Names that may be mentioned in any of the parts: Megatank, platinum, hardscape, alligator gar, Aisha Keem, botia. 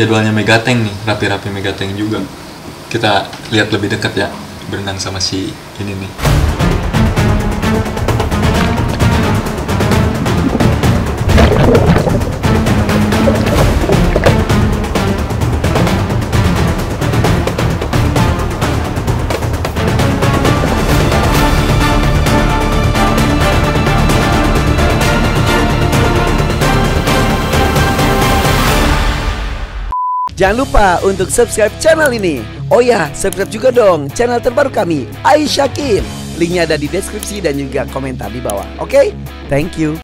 Jadwalnya Megatank nih, rapi-rapi Megatank juga. Kita lihat lebih dekat ya, berenang sama si ini nih. Jangan lupa untuk subscribe channel ini. Oh ya, subscribe juga dong channel terbaru kami, Aisha Keem. Linknya ada di deskripsi dan juga komentar di bawah. Oke? Thank you.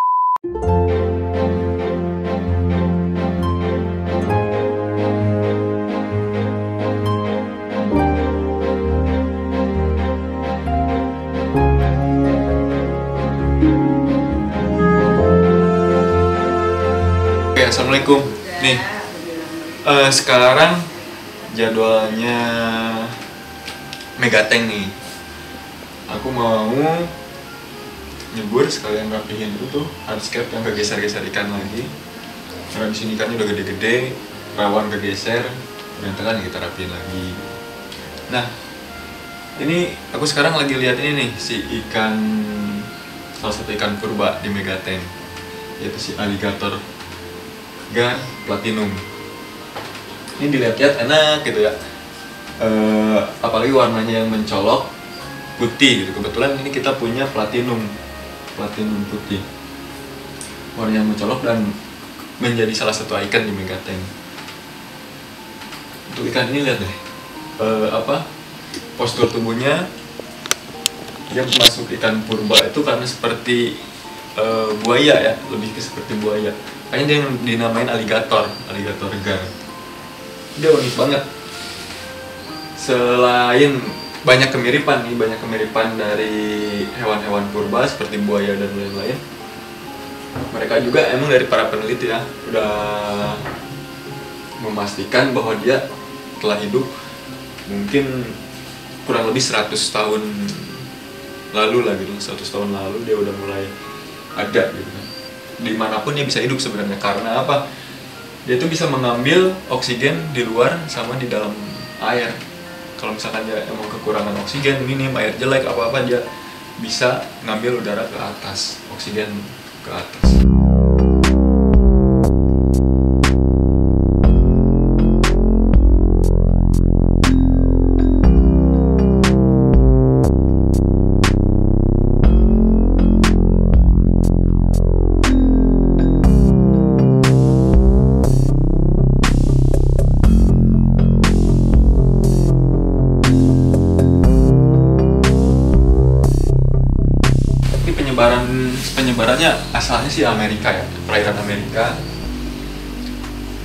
Oke, assalamualaikum. Nih. Sekarang jadwalnya Megatank nih. Aku mau nyebur sekalian rapihin dulu tuh hardscape yang kegeser-geser ikan lagi. Karena disini ikannya udah gede-gede, rawan kegeser, bentar kan kita rapihin lagi. Nah, ini aku sekarang lagi lihat ini nih, si ikan, salah satu ikan purba di Megatank, yaitu si alligator gar platinum. Ini dilihat-lihat enak gitu ya, apalagi warnanya yang mencolok putih gitu. Kebetulan ini kita punya platinum putih, warnanya mencolok dan menjadi salah satu icon di Megatank. Untuk ikan ini lihat deh, postur tubuhnya. Dia masuk ikan purba itu karena seperti buaya ya, lebih ke seperti buaya. Kayaknya dia yang dinamain alligator gar. Dia unik banget. Selain banyak kemiripan nih, dari hewan-hewan purba seperti buaya dan lain-lain. Mereka juga emang dari para peneliti ya, udah memastikan bahwa dia telah hidup mungkin kurang lebih 100 tahun lalu lah gitu. 100 tahun lalu dia udah mulai ada gitu kan. Dimanapun dia bisa hidup sebenarnya, karena apa? Dia itu bisa mengambil oksigen di luar sama di dalam air. Kalau misalkan dia emang kekurangan oksigen, minim air jelek, apa-apa, dia bisa ngambil udara ke atas, oksigen ke atas. Penyebarannya asalnya sih Amerika ya, perairan Amerika,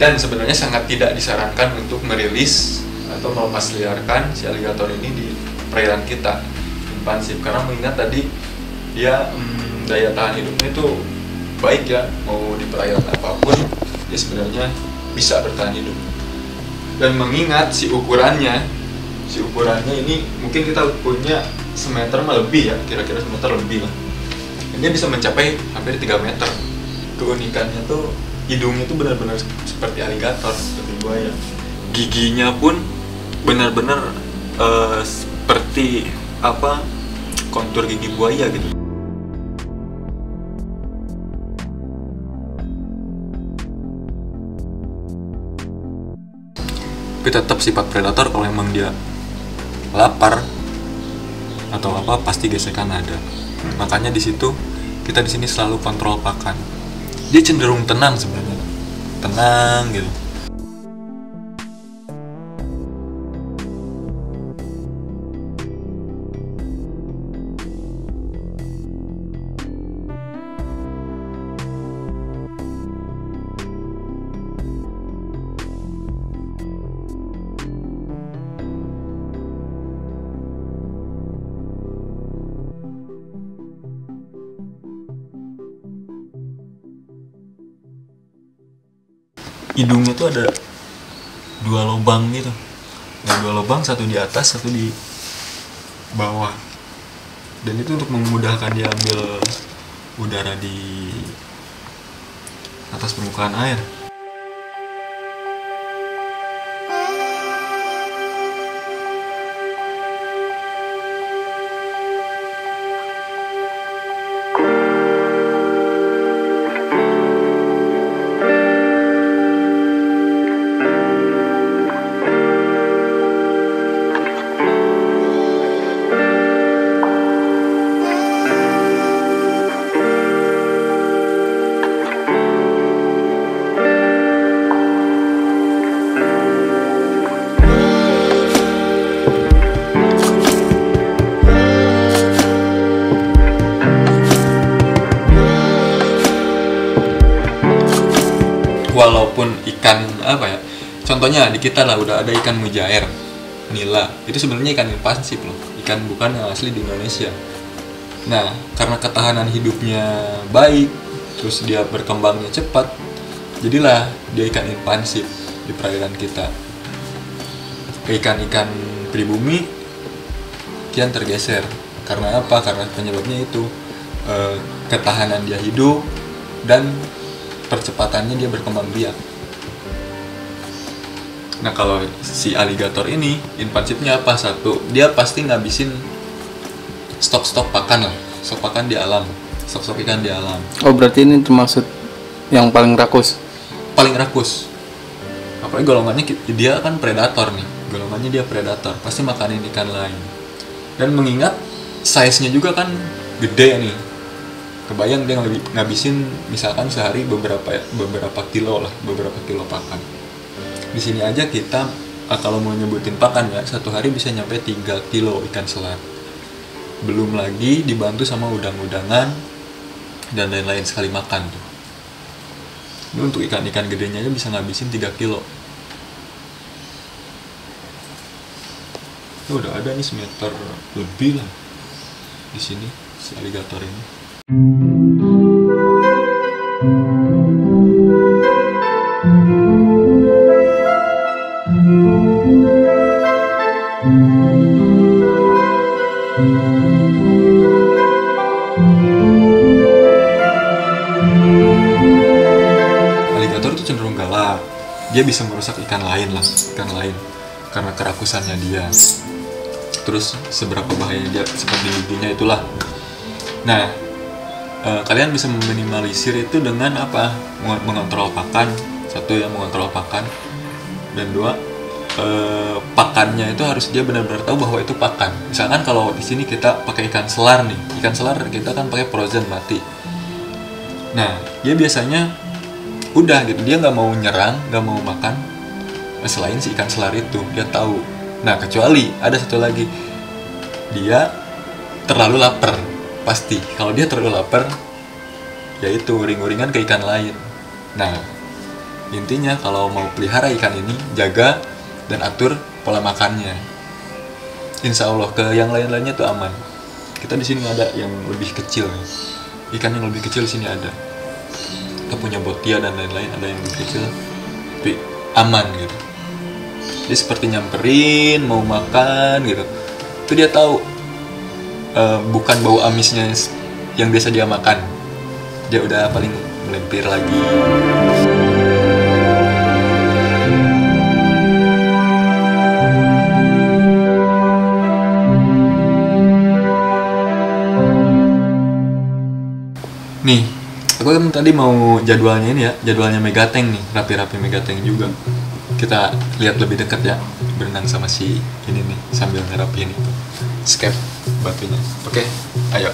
dan sebenarnya sangat tidak disarankan untuk merilis atau melepas liarkan si alligator ini di perairan kita, impansi, karena mengingat tadi dia daya tahan hidupnya itu baik ya, mau di perairan apapun dia sebenarnya bisa bertahan hidup. Dan mengingat si ukurannya ini mungkin kita punya semeter lebih ya, kira-kira semeter lebih lah. Dia bisa mencapai hampir 3 meter. Keunikannya tuh hidungnya tuh benar-benar seperti alligator, seperti buaya. Giginya pun benar-benar seperti kontur gigi buaya gitu. Tapi tetap sifat predator, kalau emang dia lapar atau apa pasti gesekan ada. Makanya di situ kita di sini selalu kontrol pakan. Dia cenderung tenang sebenarnya, tenang gitu. Hidungnya tuh ada 2 lubang gitu. Nah, 2 lubang, satu di atas, satu di bawah. Dan itu untuk memudahkan dia ambil udara di atas permukaan air. apa ya, contohnya di kita lah udah ada ikan mujair, nila, itu sebenarnya ikan invasif loh, ikan bukan yang asli di Indonesia. Nah, karena ketahanan hidupnya baik, terus dia berkembangnya cepat, jadilah dia ikan invasif di perairan kita. Ikan-ikan pribumi kian tergeser. Karena apa? Karena penyebabnya itu ketahanan dia hidup dan percepatannya dia berkembang biak. Nah, kalau si alligator ini invasifnya apa? Satu, dia pasti ngabisin stok-stok pakan lah, stok pakan di alam, stok-stok ikan di alam. Oh, berarti ini termasuk yang paling rakus? Paling rakus. Apalagi golongannya dia kan predator nih, golongannya dia predator, pasti makanin ikan lain. Dan mengingat size-nya juga kan gede nih, kebayang dia ngabisin misalkan sehari beberapa kilo pakan. Di sini aja kita kalau mau nyebutin pakan ya, satu hari bisa nyampe 3 kilo ikan selat. Belum lagi dibantu sama udang-udangan dan lain-lain sekali makan tuh. Ini untuk ikan-ikan gedenya aja bisa ngabisin 3 kilo. Tuh, udah ada nih semeter lebih lah di sini si alligator ini. Alligator itu cenderung galak. Dia bisa merusak ikan lain karena kerakusannya dia. Terus seberapa bahayanya dia seperti giginya itulah. Nah, kalian bisa meminimalisir itu dengan apa? Mengontrol pakan. Satu, ya, mengontrol pakan. Dan dua, pakannya itu harus dia benar-benar tahu bahwa itu pakan. Misalkan kalau di sini kita pakai ikan selar nih, ikan selar kita kan pakai frozen mati. Nah, dia biasanya udah gitu, dia nggak mau nyerang, nggak mau makan selain si ikan selar itu, dia tahu. Nah, kecuali ada satu lagi, dia terlalu lapar. Pasti kalau dia terlalu lapar, yaitu ring-ringan ke ikan lain. Nah, intinya kalau mau pelihara ikan ini, jaga dan atur pola makannya. Insya Allah ke yang lain-lainnya tuh aman. Kita di sini ada yang lebih kecil, ikan yang lebih kecil di sini ada. Kita punya botia dan lain-lain, ada yang lebih kecil, tapi aman gitu. Dia seperti nyamperin, mau makan gitu. Itu dia tahu bukan bau amisnya yang biasa dia makan. Dia udah paling melempir lagi. Nih, aku kan tadi mau jadwalnya ini ya, jadwalnya Megatank nih, rapi-rapi Megatank juga. Kita lihat lebih dekat ya, berenang sama si ini nih sambil ngerapiin itu skep batunya. Oke, ayo.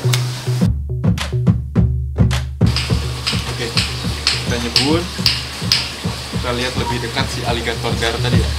Oke, kita nyebur, kita lihat lebih dekat si alligator gar tadi ya.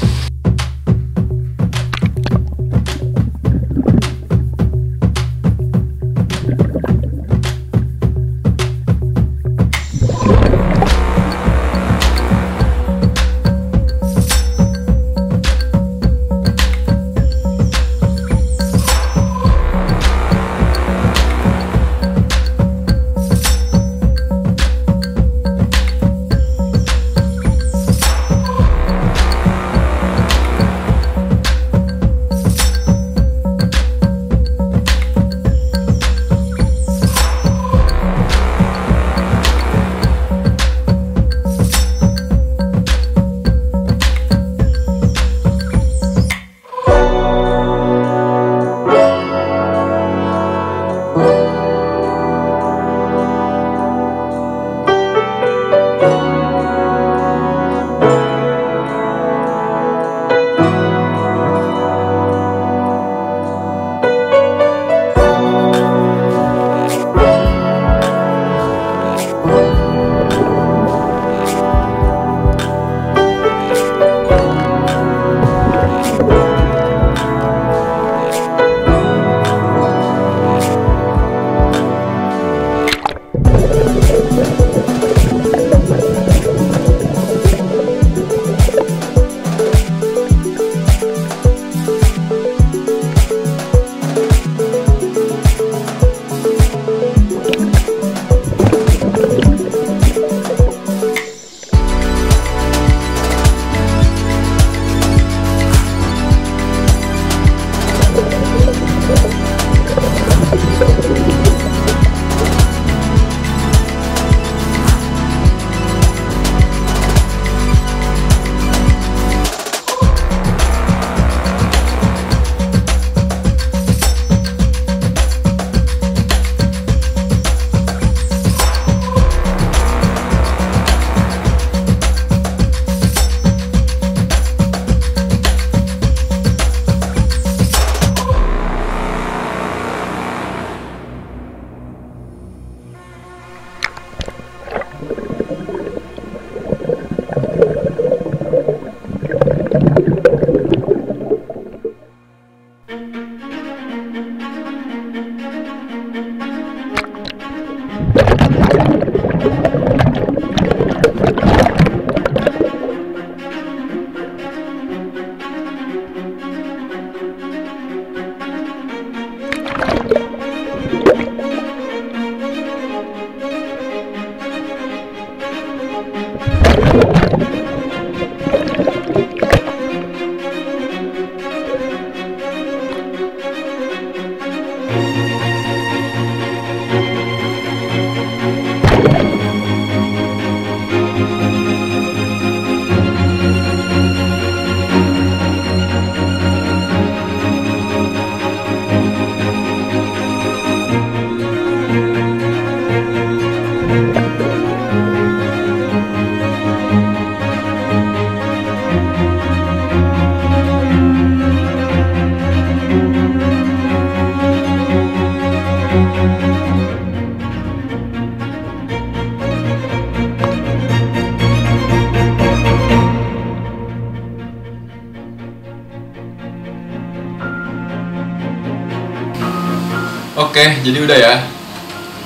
Oke, jadi udah ya.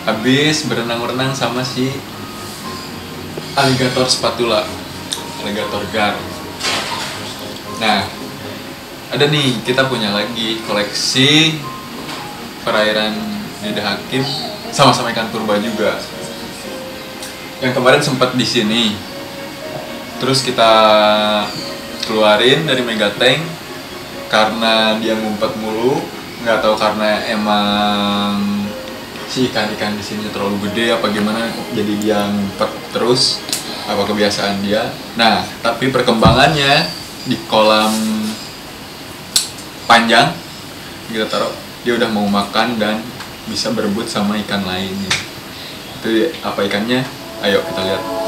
Habis berenang-renang sama si alligator spatula, alligator gar. Nah, ada nih, kita punya lagi koleksi perairan deHakim sama-sama ikan purba juga. Yang kemarin sempat di sini. Terus kita keluarin dari Megatank karena dia ngumpet mulu, nggak tahu karena emang si ikan-ikan di sini terlalu gede apa gimana, jadi dia ngumpet terus, apa kebiasaan dia. Nah, tapi perkembangannya di kolam panjang kita taruh, dia udah mau makan dan bisa berebut sama ikan lainnya. Itu apa ikannya? Ayo kita lihat.